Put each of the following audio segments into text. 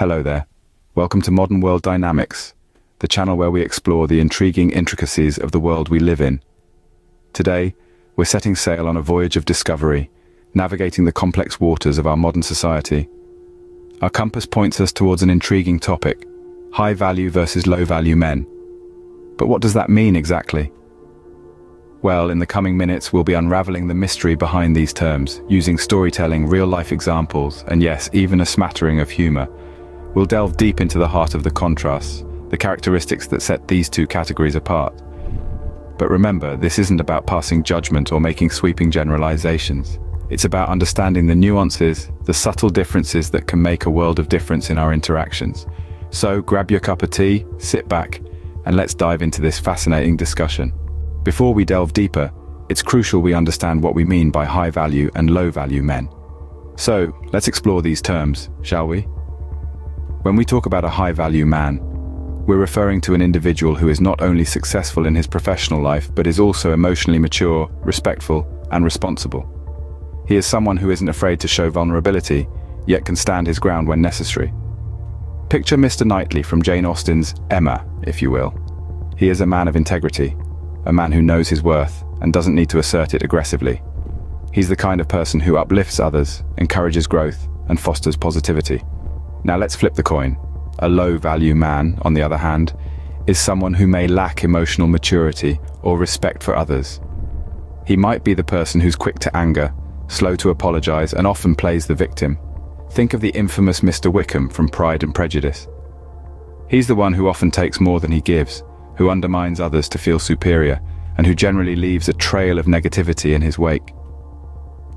Hello there. Welcome to Modern World Dynamics, the channel where we explore the intriguing intricacies of the world we live in. Today, we're setting sail on a voyage of discovery, navigating the complex waters of our modern society. Our compass points us towards an intriguing topic: high-value versus low-value men. But what does that mean exactly? Well, in the coming minutes, we'll be unraveling the mystery behind these terms, using storytelling, real-life examples, and yes, even a smattering of humor. We'll delve deep into the heart of the contrasts, the characteristics that set these two categories apart. But remember, this isn't about passing judgment or making sweeping generalizations. It's about understanding the nuances, the subtle differences that can make a world of difference in our interactions. So grab your cup of tea, sit back, and let's dive into this fascinating discussion. Before we delve deeper, it's crucial we understand what we mean by high-value and low-value men. So let's explore these terms, shall we? When we talk about a high-value man, we're referring to an individual who is not only successful in his professional life, but is also emotionally mature, respectful, and responsible. He is someone who isn't afraid to show vulnerability, yet can stand his ground when necessary. Picture Mr. Knightley from Jane Austen's Emma, if you will. He is a man of integrity, a man who knows his worth and doesn't need to assert it aggressively. He's the kind of person who uplifts others, encourages growth, and fosters positivity. Now let's flip the coin. A low-value man, on the other hand, is someone who may lack emotional maturity or respect for others. He might be the person who's quick to anger, slow to apologize, and often plays the victim. Think of the infamous Mr. Wickham from Pride and Prejudice. He's the one who often takes more than he gives, who undermines others to feel superior, and who generally leaves a trail of negativity in his wake.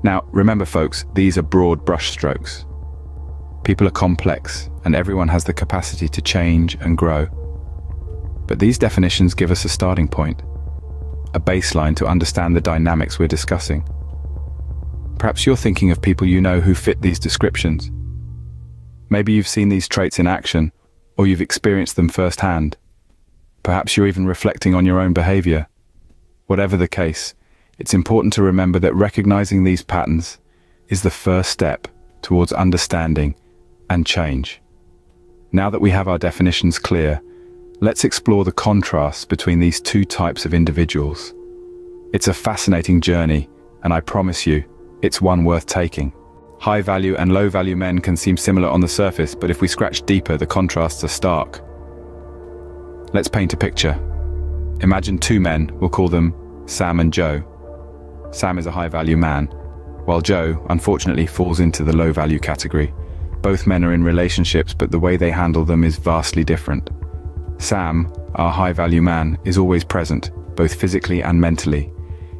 Now, remember folks, these are broad brushstrokes. People are complex, and everyone has the capacity to change and grow. But these definitions give us a starting point, a baseline to understand the dynamics we're discussing. Perhaps you're thinking of people you know who fit these descriptions. Maybe you've seen these traits in action, or you've experienced them firsthand. Perhaps you're even reflecting on your own behavior. Whatever the case, it's important to remember that recognizing these patterns is the first step towards understanding and change. Now that we have our definitions clear, let's explore the contrasts between these two types of individuals. It's a fascinating journey, and I promise you, it's one worth taking. High-value and low-value men can seem similar on the surface, but if we scratch deeper, the contrasts are stark. Let's paint a picture. Imagine two men, we'll call them Sam and Joe. Sam is a high-value man, while Joe, unfortunately, falls into the low-value category. Both men are in relationships, but the way they handle them is vastly different. Sam, our high-value man, is always present, both physically and mentally.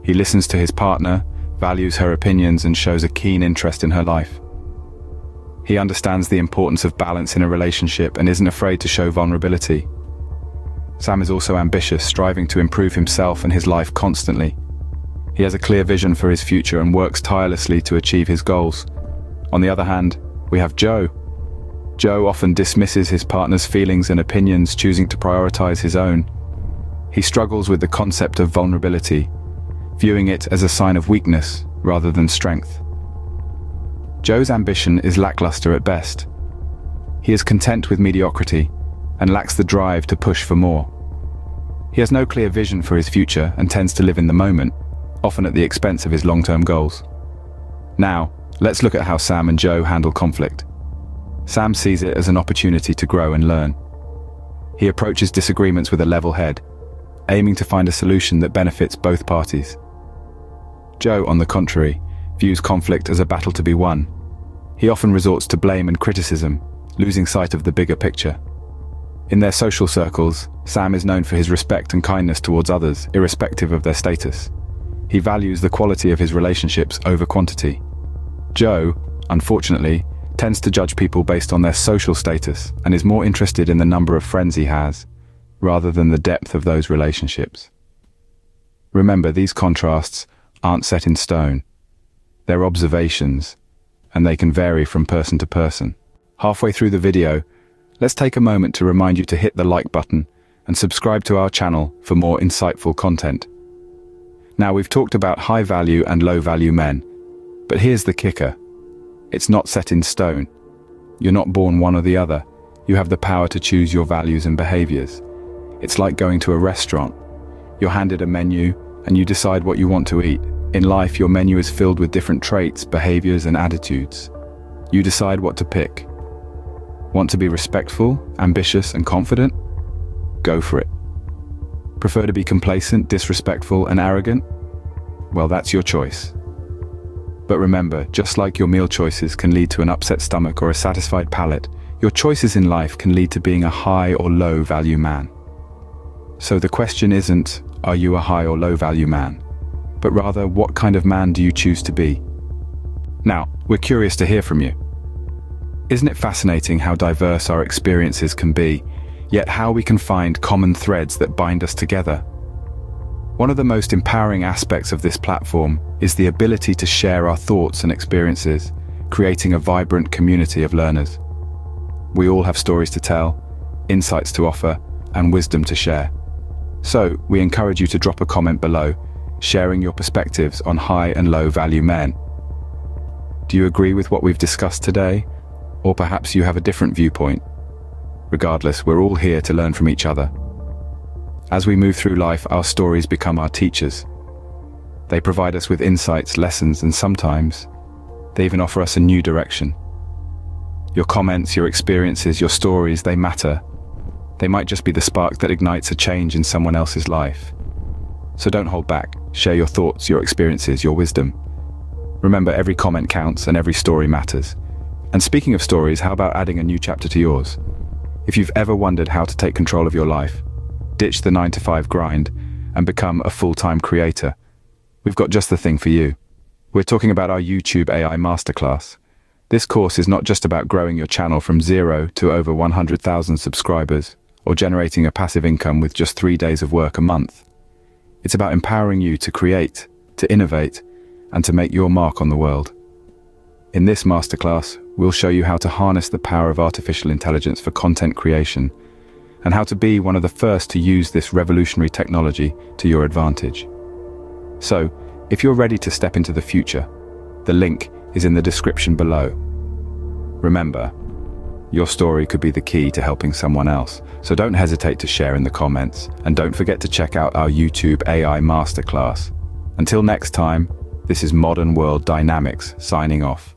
He listens to his partner, values her opinions, and shows a keen interest in her life. He understands the importance of balance in a relationship and isn't afraid to show vulnerability. Sam is also ambitious, striving to improve himself and his life constantly. He has a clear vision for his future and works tirelessly to achieve his goals. On the other hand, we have Joe. Joe often dismisses his partner's feelings and opinions, choosing to prioritize his own. He struggles with the concept of vulnerability, viewing it as a sign of weakness rather than strength. Joe's ambition is lackluster at best. He is content with mediocrity and lacks the drive to push for more. He has no clear vision for his future and tends to live in the moment, often at the expense of his long-term goals. Now, let's look at how Sam and Joe handle conflict. Sam sees it as an opportunity to grow and learn. He approaches disagreements with a level head, aiming to find a solution that benefits both parties. Joe, on the contrary, views conflict as a battle to be won. He often resorts to blame and criticism, losing sight of the bigger picture. In their social circles, Sam is known for his respect and kindness towards others, irrespective of their status. He values the quality of his relationships over quantity. Joe, unfortunately, tends to judge people based on their social status and is more interested in the number of friends he has, rather than the depth of those relationships. Remember, these contrasts aren't set in stone. They're observations, and they can vary from person to person. Halfway through the video, let's take a moment to remind you to hit the like button and subscribe to our channel for more insightful content. Now, we've talked about high-value and low-value men, but here's the kicker. It's not set in stone. You're not born one or the other. You have the power to choose your values and behaviors. It's like going to a restaurant. You're handed a menu, and you decide what you want to eat. In life, your menu is filled with different traits, behaviors, and attitudes. You decide what to pick. Want to be respectful, ambitious, and confident? Go for it. Prefer to be complacent, disrespectful, and arrogant? Well, that's your choice. But remember, just like your meal choices can lead to an upset stomach or a satisfied palate, your choices in life can lead to being a high or low value man. So the question isn't, are you a high or low value man? But rather, what kind of man do you choose to be? Now, we're curious to hear from you. Isn't it fascinating how diverse our experiences can be, yet how we can find common threads that bind us together? One of the most empowering aspects of this platform is the ability to share our thoughts and experiences, creating a vibrant community of learners. We all have stories to tell, insights to offer, and wisdom to share. So, we encourage you to drop a comment below, sharing your perspectives on high and low value men. Do you agree with what we've discussed today? Or perhaps you have a different viewpoint? Regardless, we're all here to learn from each other. As we move through life, our stories become our teachers. They provide us with insights, lessons, and sometimes they even offer us a new direction. Your comments, your experiences, your stories, they matter. They might just be the spark that ignites a change in someone else's life. So don't hold back. Share your thoughts, your experiences, your wisdom. Remember, every comment counts and every story matters. And speaking of stories, how about adding a new chapter to yours? If you've ever wondered how to take control of your life, ditch the 9-to-5 grind, and become a full-time creator, we've got just the thing for you. We're talking about our YouTube AI Masterclass. This course is not just about growing your channel from 0 to over 100,000 subscribers, or generating a passive income with just 3 days of work a month. It's about empowering you to create, to innovate, and to make your mark on the world. In this masterclass, we'll show you how to harness the power of artificial intelligence for content creation, and how to be one of the first to use this revolutionary technology to your advantage. So, if you're ready to step into the future, the link is in the description below. Remember, your story could be the key to helping someone else, so don't hesitate to share in the comments, and don't forget to check out our YouTube AI Masterclass. Until next time, this is Modern World Dynamics signing off.